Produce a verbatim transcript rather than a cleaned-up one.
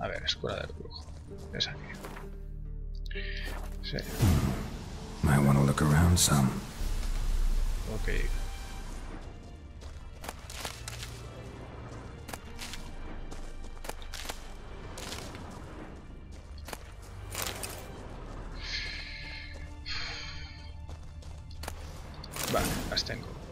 A ver, escuela del brujo. Es aquí. Sí. Might want to look around some. Ok. Vale, las tengo.